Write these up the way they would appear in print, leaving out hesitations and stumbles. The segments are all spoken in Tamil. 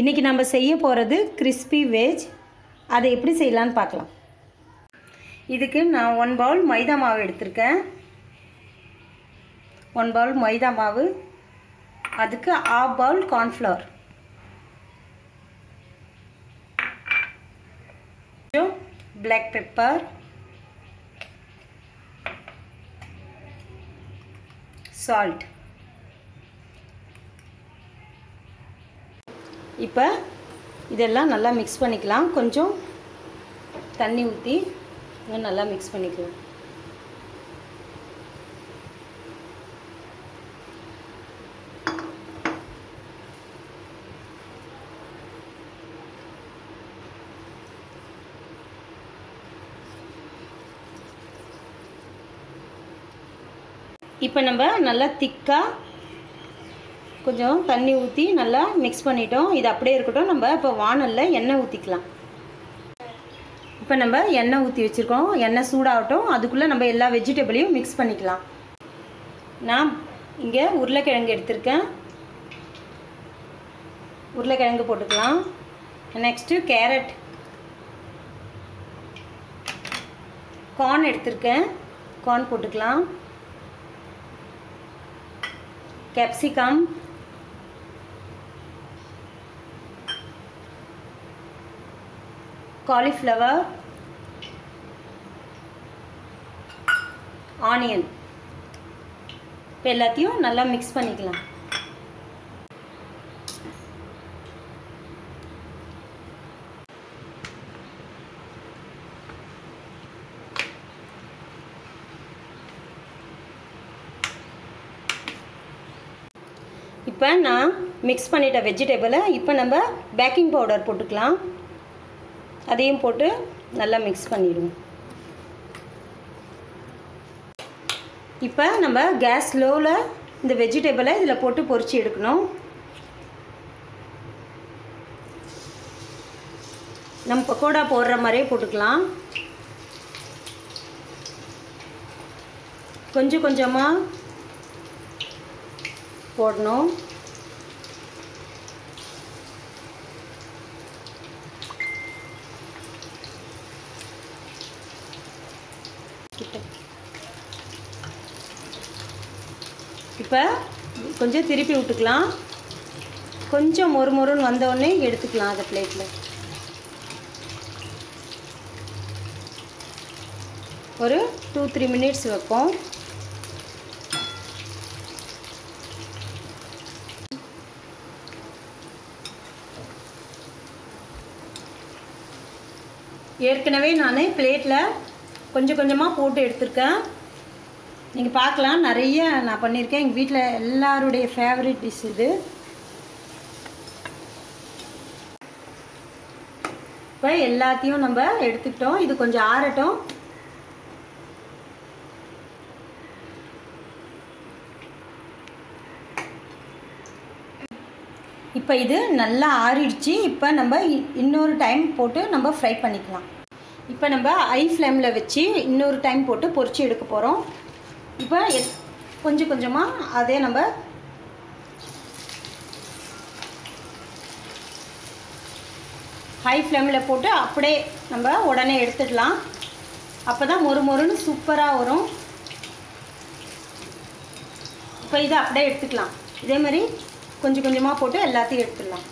இன்னைக்கு நம்ம செய்ய போறது crispy veg அதை எப்படி செய்யலாம்னு பார்க்கலாம் இதுக்கு நான் 1 பவுல் மைதா மாவு எடுத்துர்க்கேன் 1 பவுல் மைதா மாவு அதுக்கு 1/2 Pavul corn flour black pepper salt இப்ப இதெல்லாம் நல்லா mix பண்ணிக்கலாம் கொஞ்சம் தண்ணி ஊத்தி நல்லா mix பண்ணிக்கலாம் இப்போ நம்ம நல்லா திக்கா கொஞ்சம் தண்ணி ஊத்தி நல்லா mix பண்ணிட்டோம் இது அப்படியே இருக்கட்டும் நம்ம இப்ப வாணல்ல எண்ணெய் ஊத்திக்கலாம் இப்போ நம்ம எண்ணெய் ஊத்தி வச்சிருக்கோம் எண்ணெய் சூடாகட்டும் அதுக்குள்ள நம்ம எல்லா வெஜிடபிளையும் mix பண்ணிக்கலாம் நான் இங்க உருளைக்கிழங்கு எடுத்துர்க்கேன் உருளைக்கிழங்கு போட்டுக்கலாம் next கேரட் கார்ன் எடுத்துர்க்கேன் கார்ன் போட்டுக்கலாம் capsicum cauliflower onion எல்லாத்தையும் நல்லா mix பண்ணிக்கலாம் இப்போ நான் mix பண்ணிட்ட வெஜிடபிளை இப்போ நம்ம பேக்கிங் பவுடர் போட்டுக்கலாம் அதையும் போட்டு நல்லா mix பண்ணிடுவோம் இப்போ நம்ம গ্যাস ஸ்லோல இந்த வெஜிடபிளை இதல போட்டு பொரிச்சி எடுக்கணும் நம்ம பக்கோடா போடுற மாதிரியே போட்டுக்கலாம் கொஞ்சம் கொஞ்சமா போடணும் இப்போ கொஞ்சம் திருப்பி விட்டுக்கலாம் கொஞ்சம் மொறுமொறுன்னு வந்த உடனே எடுத்துக்கலாம் அந்த பிளேட்ல ஒரு 2-3 மினிட்ஸ் வைப்போம் ஏற்கனவே நானே பிளேட்ல கொஞ்சம் கொஞ்சமா போட்டு எடுத்துர்க்கேன் நீங்க பார்க்கலாம் நிறைய நான் பண்ணிருக்கேன் எங்க வீட்ல எல்லாரோட ஃபேவரட் டிஷ் இது இப்போ எல்லாத்தையும் நம்ம எடுத்துட்டோம் இது கொஞ்சம் ஆறட்டும் இப்போ இது நல்லா ஆறிடுச்சு இப்போ நம்ம இன்னொரு டைம் போட்டு நம்ம ஃப்ரை பண்ணிக்கலாம் இப்போ நம்ம ஹை ஃப்ளேம்ல வச்சு இன்னொரு டைம் போட்டு பொரிச்சு எடுக்க போறோம் இப்போ கொஞ்சம் கொஞ்சமா அதே நம்ம ஹை ஃப்ளேம்ல போட்டு அப்படியே நம்ம உடனே எடுத்துடலாம் அப்பதான் மொறுமொறுன்னு சூப்பரா வரும் இப்போ இத அப்படியே எடுத்துக்கலாம் இதே மாதிரி கொஞ்சம் கொஞ்சமா போட்டு எல்லாத்தையும் எடுத்துடலாம்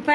இப்போ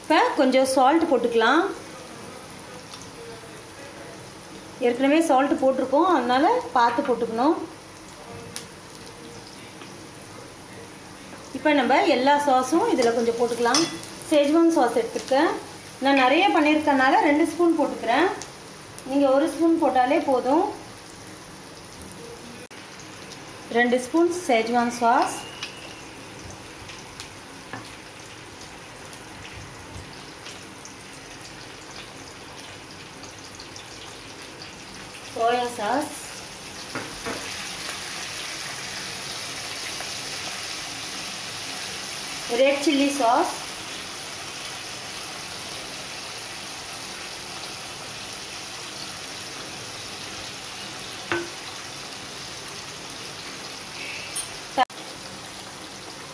இப்ப கொஞ்சம் salt போட்டுக்கலாம் ஏற்கனவே salt போட்டுர்க்கோம் அதனால பார்த்து போட்டுக்கணும் இப்போ நம்ம எல்லா சாஸும் இதல கொஞ்சம் போட்டுக்கலாம். சேஜ்வான் சாஸ் எடுத்துக்கேன். நான் நிறைய பண்ணிருக்கனால 2 ஸ்பூன் போட்டுக்கறேன். நீங்க 1 ஸ்பூன் போட்டாலே போதும். 2 spoon சேஜ்வான் sauce. Soya sauce. Red chili sauce.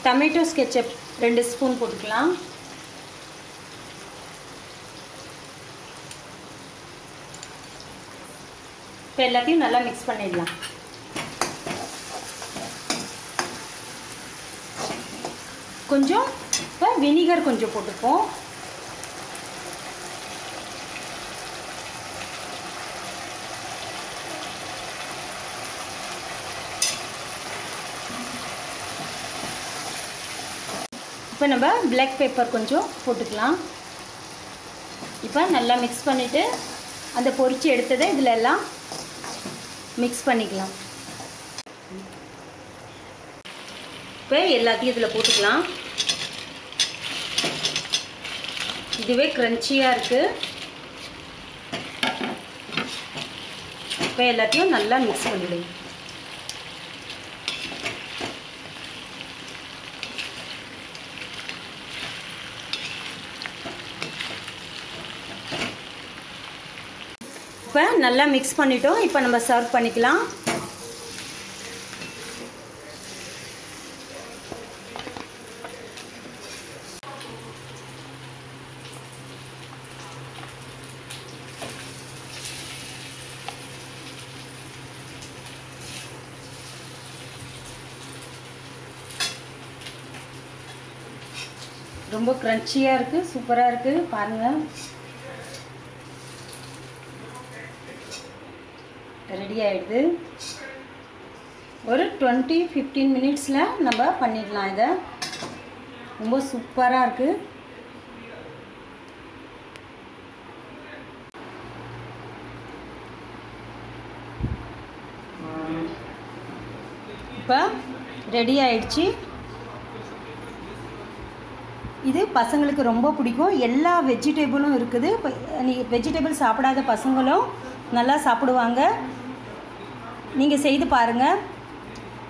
Tomato ketchup 2 spoon போட்டுக்கலாம். எல்லாத்தையும் நல்லா மிக்ஸ் பண்ணிடலாம். கொஞ்சம் வினிகர் கொஞ்சம் போட்டுப்போம். இப்போ நம்ம black pepper கொஞ்சம் போட்டுக்கலாம். இப்போ நல்லா மிக்ஸ் பண்ணிட்டு அந்த பொரிச்சு எடுத்ததை இதில எல்லாம் mix பண்ணிக்கலாம். இப்போ எல்லாத்தையும் இதல போட்டுக்கலாம். இதுவே கிரன்ச்சியா இருக்கு. இப்போ எல்லாத்தையும் நல்லா mix பண்ணிடுங்க. இப்போ நல்லா mix பண்ணிட்டோம். இப்போ நம்ம சர்வ் பண்ணிக்கலாம். ரொம்ப கிரன்ச்சியா இருக்கு, சூப்பரா இருக்கு பாருங்க. ரெடி ஆயிடுது. ஒரு 20-15 மினிட்ஸ்ல நம்ம பண்ணிடலாம். இதை ரொம்ப சூப்பரா இருக்கு. இப்போ ரெடி ஆயிடுச்சு. இது பசங்களுக்கு ரொம்ப பிடிக்கும். எல்லா வெஜிடபிளும் இருக்குது. வெஜிடபிள் சாப்பிடாத பசங்களும் நல்லா சாப்பிடுவாங்க. நீங்கள் செய்து பாருங்கள்.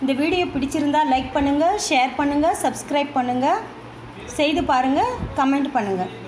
இந்த வீடியோ பிடிச்சிருந்தால் லைக் பண்ணுங்கள், ஷேர் பண்ணுங்கள், சப்ஸ்கிரைப் பண்ணுங்கள், செய்து பாருங்கள், கமெண்ட் பண்ணுங்கள்.